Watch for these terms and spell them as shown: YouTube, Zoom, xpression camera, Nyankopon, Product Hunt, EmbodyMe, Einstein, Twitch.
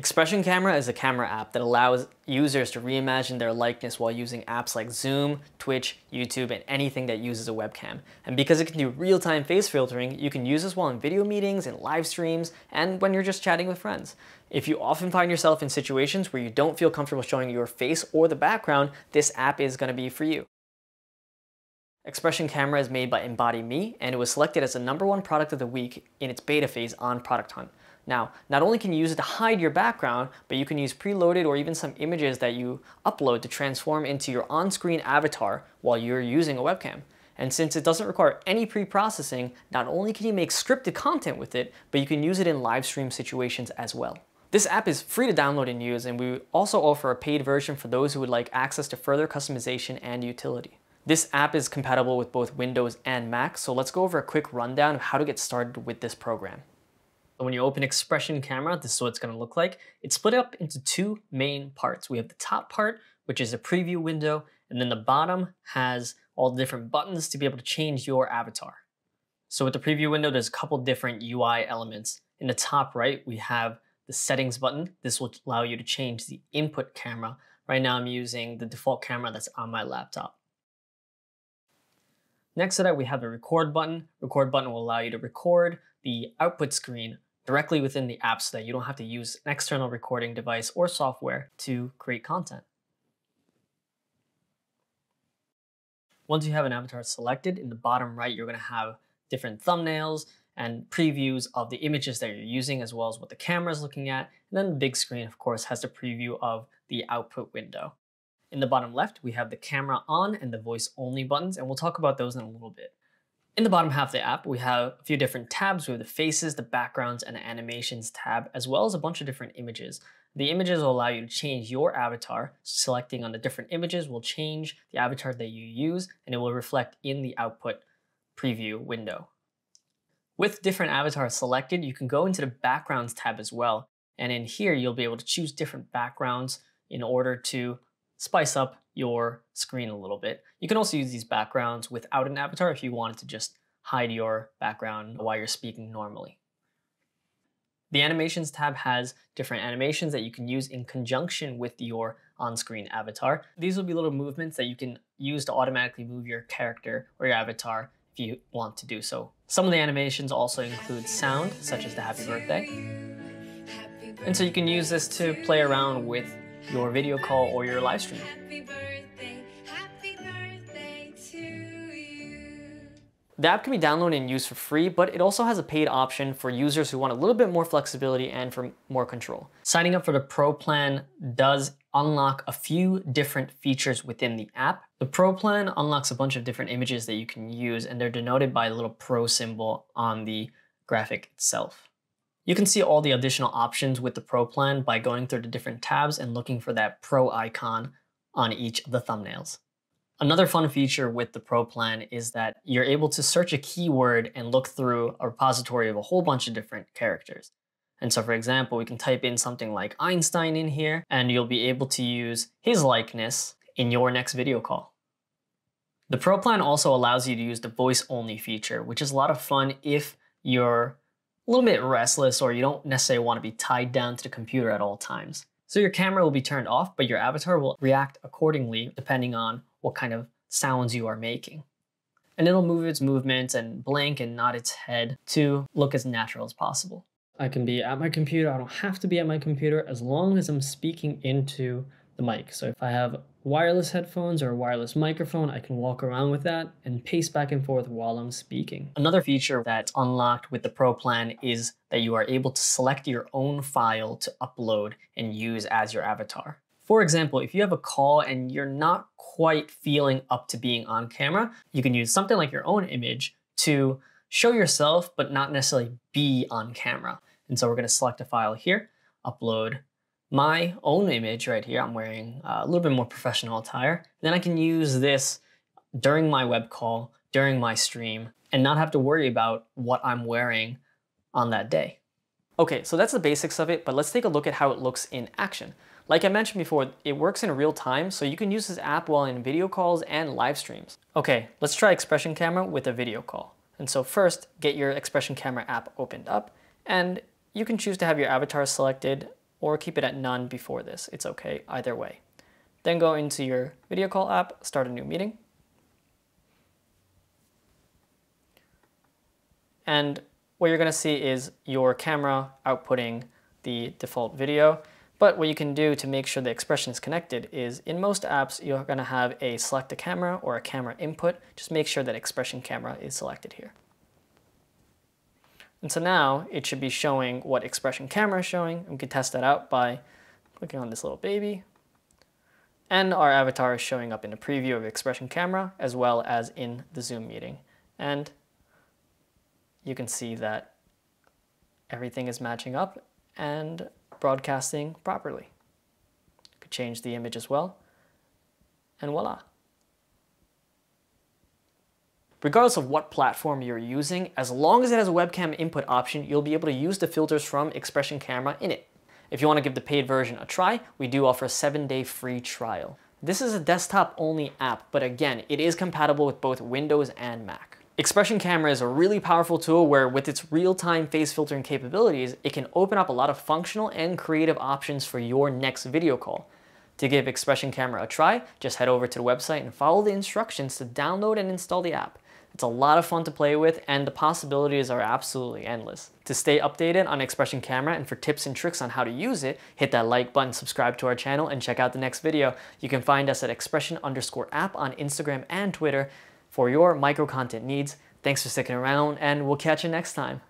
Xpression Camera is a camera app that allows users to reimagine their likeness while using apps like Zoom, Twitch, YouTube, and anything that uses a webcam. And because it can do real-time face filtering, you can use this while in video meetings, in live streams, and when you're just chatting with friends. If you often find yourself in situations where you don't feel comfortable showing your face or the background, this app is going to be for you. Xpression Camera is made by EmbodyMe, and it was selected as the #1 product of the week in its beta phase on Product Hunt. Now, not only can you use it to hide your background, but you can use preloaded or even some images that you upload to transform into your on-screen avatar while you're using a webcam. And since it doesn't require any pre-processing, not only can you make scripted content with it, but you can use it in live stream situations as well. This app is free to download and use, and we also offer a paid version for those who would like access to further customization and utility. This app is compatible with both Windows and Mac, so let's go over a quick rundown of how to get started with this program. When you open Xpression Camera, this is what it's going to look like. It's split up into two main parts. We have the top part, which is a preview window, and then the bottom has all the different buttons to be able to change your avatar. So with the preview window, there's a couple different UI elements. In the top right, we have the settings button. This will allow you to change the input camera. Right now, I'm using the default camera that's on my laptop. Next to that, we have the record button. Record button will allow you to record the output screen directly within the app so that you don't have to use an external recording device or software to create content. Once you have an avatar selected, in the bottom right, you're going to have different thumbnails and previews of the images that you're using, as well as what the camera is looking at. And then the big screen, of course, has the preview of the output window. In the bottom left, we have the camera on and the voice only buttons, and we'll talk about those in a little bit. In the bottom half of the app, we have a few different tabs. We have the faces, the backgrounds, and the animations tab, as well as a bunch of different images. The images will allow you to change your avatar. Selecting on the different images will change the avatar that you use, and it will reflect in the output preview window. With different avatars selected, you can go into the backgrounds tab as well. And in here, you'll be able to choose different backgrounds in order to spice up your screen a little bit. You can also use these backgrounds without an avatar if you wanted to just hide your background while you're speaking normally. The animations tab has different animations that you can use in conjunction with your on-screen avatar. These will be little movements that you can use to automatically move your character or your avatar if you want to do so. Some of the animations also include sound, such as the happy birthday. And so you can use this to play around with your video call or your live stream. Happy birthday to you. The app can be downloaded and used for free, but it also has a paid option for users who want a little bit more flexibility and for more control. Signing up for the Pro plan does unlock a few different features within the app. The Pro plan unlocks a bunch of different images that you can use, and they're denoted by a little pro symbol on the graphic itself. You can see all the additional options with the Pro plan by going through the different tabs and looking for that Pro icon on each of the thumbnails. Another fun feature with the Pro plan is that you're able to search a keyword and look through a repository of a whole bunch of different characters. And so, for example, we can type in something like Einstein in here, and you'll be able to use his likeness in your next video call. The Pro plan also allows you to use the voice-only feature, which is a lot of fun if you're a little bit restless or you don't necessarily want to be tied down to the computer at all times. So your camera will be turned off, but your avatar will react accordingly depending on what kind of sounds you are making. And it'll move its movements and blink and nod its head to look as natural as possible. I can be at my computer. I don't have to be at my computer as long as I'm speaking into the mic. So if I have wireless headphones or a wireless microphone, I can walk around with that and pace back and forth while I'm speaking. Another feature that's unlocked with the Pro plan is that you are able to select your own file to upload and use as your avatar. For example, if you have a call and you're not quite feeling up to being on camera, you can use something like your own image to show yourself, but not necessarily be on camera. And so we're going to select a file here, upload my own image right here. I'm wearing a little bit more professional attire. Then I can use this during my web call, during my stream, and not have to worry about what I'm wearing on that day. Okay, so that's the basics of it, but let's take a look at how it looks in action. Like I mentioned before, it works in real time, so you can use this app while in video calls and live streams. Okay, let's try Xpression Camera with a video call. And so first, get your Xpression Camera app opened up, and you can choose to have your avatar selected or keep it at none before this. It's okay either way. Then go into your video call app, start a new meeting. And what you're gonna see is your camera outputting the default video. But what you can do to make sure the expression is connected is, in most apps, you're gonna have a select a camera or a camera input. Just make sure that expression camera is selected here. And so now it should be showing what expression camera is showing. And we can test that out by clicking on this little baby. And our avatar is showing up in a preview of expression camera as well as in the Zoom meeting. And you can see that everything is matching up and broadcasting properly. You could change the image as well. And voila. Regardless of what platform you're using, as long as it has a webcam input option, you'll be able to use the filters from expression camera in it. If you want to give the paid version a try, we do offer a 7-day free trial. This is a desktop only app, but again, it is compatible with both Windows and Mac. Expression camera is a really powerful tool where, with its real-time face filtering capabilities, it can open up a lot of functional and creative options for your next video call. To give expression camera a try, just head over to the website and follow the instructions to download and install the app. It's a lot of fun to play with, and the possibilities are absolutely endless. To stay updated on expression camera and for tips and tricks on how to use it, hit that like button, subscribe to our channel, and check out the next video. You can find us at expression_app on Instagram and Twitter for your micro content needs. Thanks for sticking around, and we'll catch you next time.